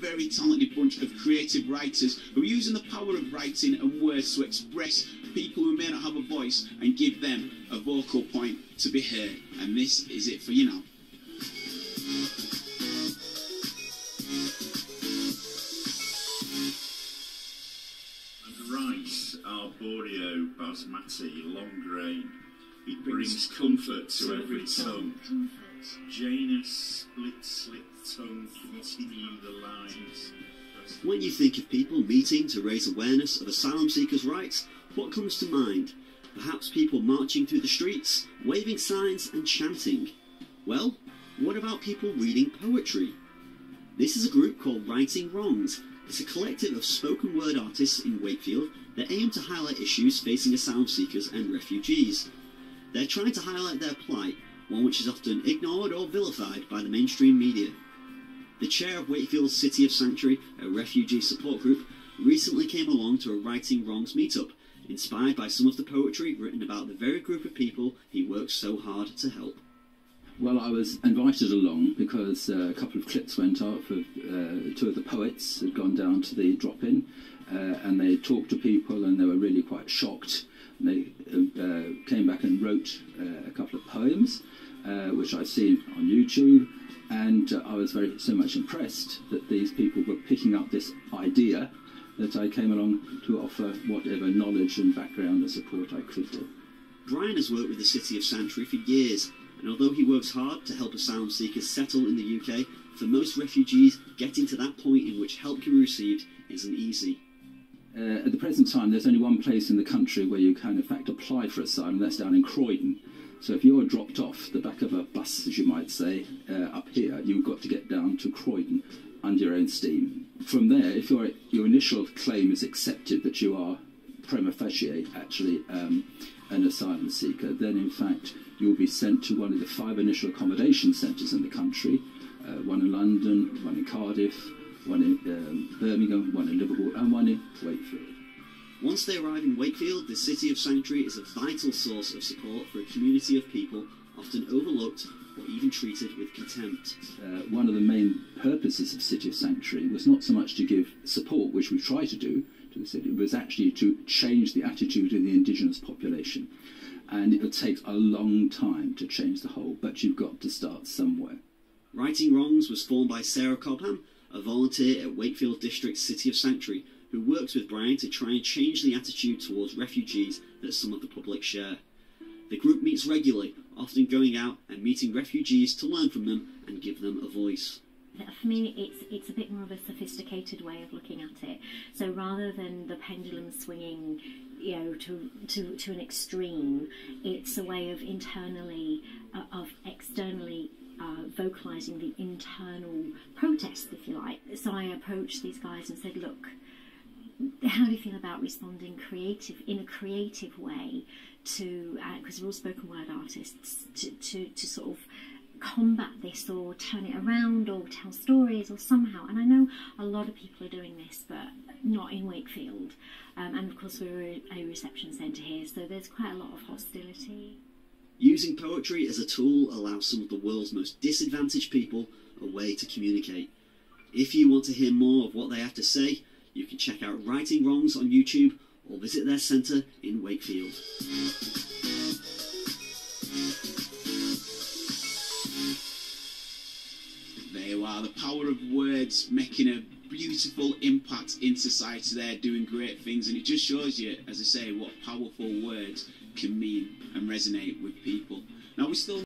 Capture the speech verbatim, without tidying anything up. very talented bunch of creative writers who are using the power of writing and words to express people who may not have a voice and give them a vocal point to be heard. And this is it for you now. Rice, arborio, basmati, long grain. He brings comfort to every tongue. Janus split slit tongue, continue the lines. When you think of people meeting to raise awareness of asylum seekers' rights, what comes to mind? Perhaps people marching through the streets, waving signs and chanting. Well, what about people reading poetry? This is a group called Writing Wrongs. It's a collective of spoken word artists in Wakefield that aim to highlight issues facing asylum seekers and refugees. They're trying to highlight their plight, one which is often ignored or vilified by the mainstream media. The chair of Wakefield's City of Sanctuary, a refugee support group, recently came along to a Writing Wrongs meetup, inspired by some of the poetry written about the very group of people he works so hard to help. Well, I was invited along because uh, a couple of clips went up of uh, two of the poets had gone down to the drop-in uh, and they talked to people and they were really quite shocked. And they uh, came back and wrote uh, a couple of poems, uh, which I've seen on YouTube, and uh, I was very so much impressed that these people were picking up this idea that I came along to offer whatever knowledge and background and support I could do. Brian has worked with the City of Sanctuary for years, and although he works hard to help asylum seekers settle in the U K, for most refugees, getting to that point in which help can be received isn't easy. Uh, at the present time, there's only one place in the country where you can, in fact, apply for asylum, and that's down in Croydon. So if you're dropped off the back of a bus, as you might say, uh, up here, you've got to get down to Croydon under your own steam. From there, if your your initial claim is accepted that you are prima facie, actually, um, an asylum seeker, then in fact you'll be sent to one of the five initial accommodation centres in the country, uh, one in London, one in Cardiff, one in um, Birmingham, one in Liverpool and one in Wakefield. Once they arrive in Wakefield, the City of Sanctuary is a vital source of support for a community of people often overlooked or even treated with contempt. Uh, one of the main purposes of City of Sanctuary was not so much to give support, which we try to do, to the city, was actually to change the attitude of the indigenous population. And it takes a long time to change the whole, but you've got to start somewhere. Writing Wrongs was formed by Sarah Cobham, a volunteer at Wakefield District City of Sanctuary, who works with Brian to try and change the attitude towards refugees that some of the public share. The group meets regularly, often going out and meeting refugees to learn from them and give them a voice. For me, it's, it's a bit more of a sophisticated way of looking at it. So rather than the pendulum swinging, you know, to, to, to an extreme, it's a way of internally, uh, of externally uh, vocalising the internal protest, if you like. So I approached these guys and said, look, how do you feel about responding creative, in a creative way to, because uh, we're all spoken word artists, to, to, to sort of combat this or turn it around or tell stories or somehow. And I know a lot of people are doing this, but not in Wakefield, um, and of course we're a reception centre here, so there's quite a lot of hostility. Using poetry as a tool allows some of the world's most disadvantaged people a way to communicate. If you want to hear more of what they have to say, you can check out Writing Wrongs on YouTube or visit their centre in Wakefield. The power of words making a beautiful impact in society. They're doing great things, and it just shows you, as I say, what powerful words can mean and resonate with people. Now we still